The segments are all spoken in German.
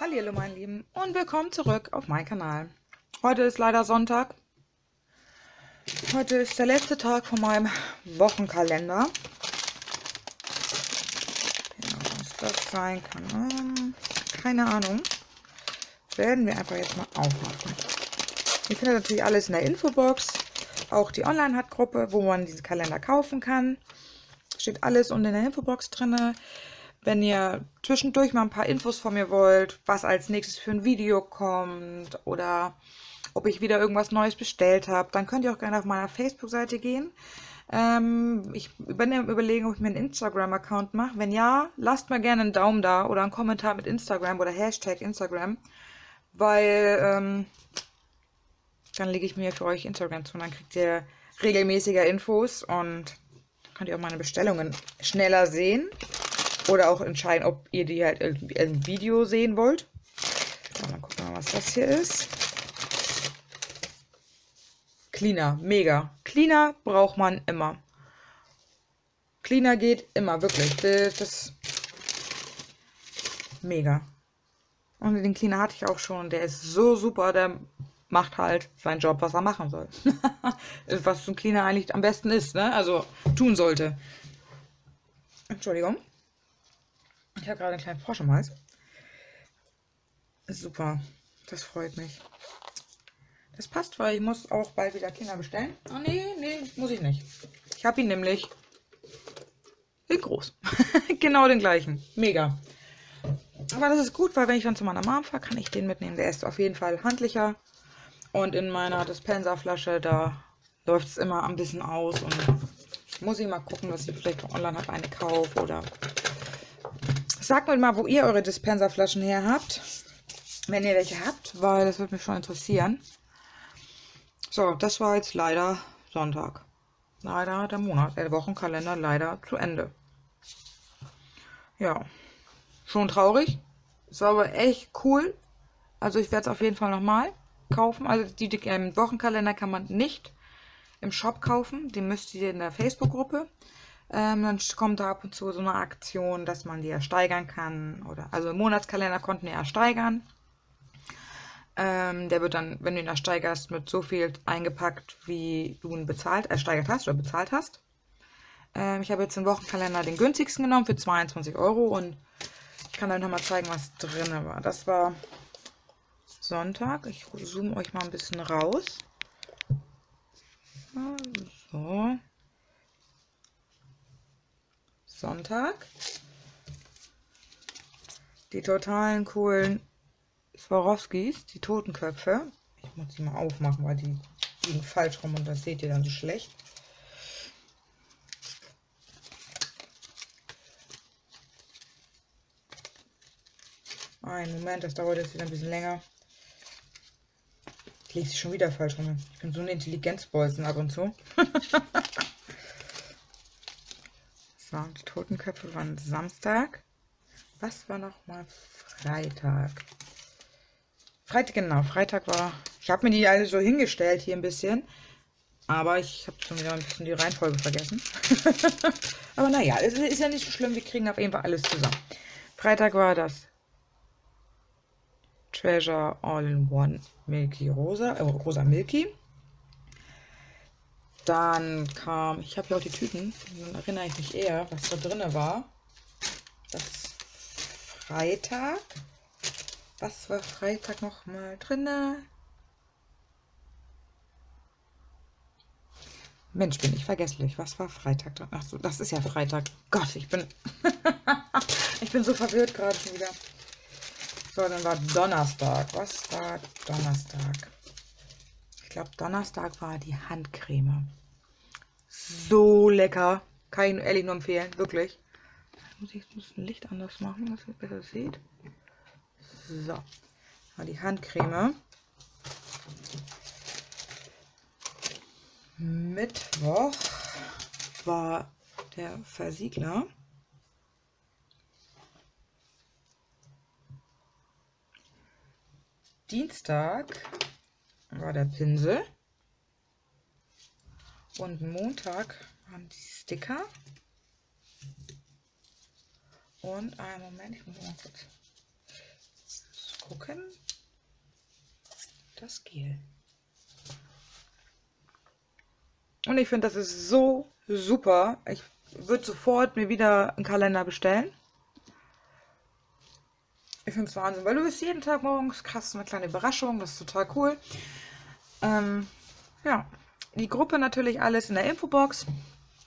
Hallihallo meine Lieben und willkommen zurück auf meinem Kanal. Heute ist leider Sonntag. Heute ist der letzte Tag von meinem Wochenkalender. Ja, was das sein kann, keine Ahnung. Werden wir einfach jetzt mal aufmachen. Ihr findet natürlich alles in der Infobox. Auch die Online-Hut-Gruppe, wo man diesen Kalender kaufen kann. Steht alles unten in der Infobox drin. Wenn ihr zwischendurch mal ein paar Infos von mir wollt, was als nächstes für ein Video kommt oder ob ich wieder irgendwas Neues bestellt habe, dann könnt ihr auch gerne auf meiner Facebook-Seite gehen. Ich überlege, ob ich mir einen Instagram-Account mache. Wenn ja, lasst mal gerne einen Daumen da oder einen Kommentar mit Instagram oder Hashtag Instagram, weil dann lege ich mir für euch Instagram zu und dann kriegt ihr regelmäßiger Infos und könnt ihr auch meine Bestellungen schneller sehen. Oder auch entscheiden, ob ihr die halt irgendwie im Video sehen wollt. So, dann gucken wir mal, was das hier ist. Cleaner, mega. Cleaner braucht man immer. Cleaner geht immer, wirklich. Das ist mega. Und den Cleaner hatte ich auch schon. Der ist so super, der macht halt seinen Job, was er machen soll. Was so ein Cleaner eigentlich am besten ist, ne? Also tun sollte. Entschuldigung. Ich habe gerade einen kleinen Frosch im Hals. Super, das freut mich. Das passt, weil ich muss auch bald wieder Kinder bestellen. Oh nee, muss ich nicht. Ich habe ihn nämlich in groß. Genau den gleichen. Mega. Aber das ist gut, weil wenn ich dann zu meiner Mom fahre, kann ich den mitnehmen. Der ist auf jeden Fall handlicher. Und in meiner Dispenserflasche, da läuft es immer ein bisschen aus. Und muss ich mal gucken, dass ich vielleicht online habe eine kaufe oder... Sagt mir mal, wo ihr eure Dispenserflaschen her habt, wenn ihr welche habt, weil das würde mich schon interessieren. So, das war jetzt leider Sonntag. Leider der Monat, der Wochenkalender leider zu Ende. Ja, schon traurig. Es war aber echt cool. Also ich werde es auf jeden Fall nochmal kaufen. Also den Wochenkalender kann man nicht im Shop kaufen. Den müsst ihr in der Facebook-Gruppe. Dann kommt da ab und zu so eine Aktion, dass man die ersteigern kann. Also im Monatskalender konnten wir ersteigern. Der wird dann, wenn du ihn ersteigerst, mit so viel eingepackt, wie du ihn ersteigert hast oder bezahlt hast. Ich habe jetzt den Wochenkalender den günstigsten genommen für 22 € und ich kann euch nochmal zeigen, was drin war. Das war Sonntag. Ich zoome euch mal ein bisschen raus. So. Sonntag. Die totalen coolen Swarovskis, die Totenköpfe. Ich muss sie mal aufmachen, weil die liegen falsch rum und das seht ihr dann so schlecht. Einen Moment, das dauert jetzt wieder ein bisschen länger. Ich lege sie schon wieder falsch rum. Ich bin so eine Intelligenzbolzen ab und zu. So, die Totenköpfe waren Samstag. Was war nochmal Freitag? Freitag, genau. Freitag war... Ich habe mir die alle so hingestellt hier ein bisschen. Aber ich habe schon wieder ein bisschen die Reihenfolge vergessen. Aber naja, es ist ja nicht so schlimm. Wir kriegen auf jeden Fall alles zusammen. Freitag war das Treasure All in One Milky Rosa. Rosa Milky. Dann kam, ich habe ja auch die Tüten, dann erinnere ich mich eher, was da drin war. Das ist Freitag. Was war Freitag nochmal drin? Mensch, bin ich vergesslich. Was war Freitag drin? Achso, das ist ja Freitag. Gott, ich bin so verwirrt gerade schon wieder. So, dann war Donnerstag. Was war Donnerstag? Ich glaube, Donnerstag war die Handcreme. So lecker. Kann ich ehrlich nur empfehlen. Wirklich. Jetzt muss ich das Licht anders machen, dass ihr besser seht. So. War die Handcreme. Mittwoch war der Versiegler. Dienstag war der Pinsel und Montag waren die Sticker und einen Moment, ich muss mal kurz gucken. Das Gel. Und ich finde, das ist so super. Ich würde sofort mir wieder einen Kalender bestellen. Ich finde es Wahnsinn, weil du bist jeden Tag morgens, krass, eine kleine Überraschung, das ist total cool. Ja, die Gruppe natürlich alles in der Infobox.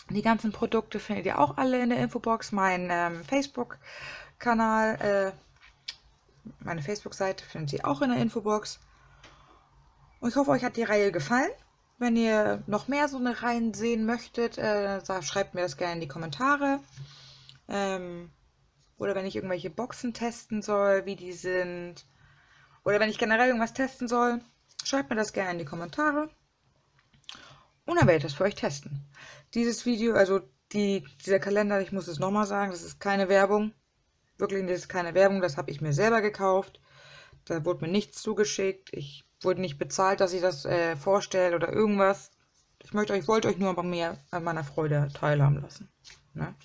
Die ganzen Produkte findet ihr auch alle in der Infobox. Mein Facebook-Kanal, meine Facebook-Seite findet ihr auch in der Infobox. Und ich hoffe, euch hat die Reihe gefallen. Wenn ihr noch mehr so eine Reihen sehen möchtet, schreibt mir das gerne in die Kommentare. Oder wenn ich irgendwelche Boxen testen soll, wie die sind. Oder wenn ich generell irgendwas testen soll, schreibt mir das gerne in die Kommentare. Und dann werde ich das für euch testen. Dieses Video, also dieser Kalender, ich muss es nochmal sagen, das ist keine Werbung. Wirklich, das ist keine Werbung, das habe ich mir selber gekauft. Da wurde mir nichts zugeschickt. Ich wurde nicht bezahlt, dass ich das vorstelle oder irgendwas. Ich wollte euch nur an meiner Freude teilhaben lassen. Ne?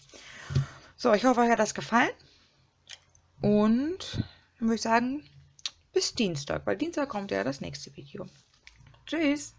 So, ich hoffe, euch hat das gefallen. Und dann würde ich sagen, bis Dienstag, weil Dienstag kommt ja das nächste Video. Tschüss!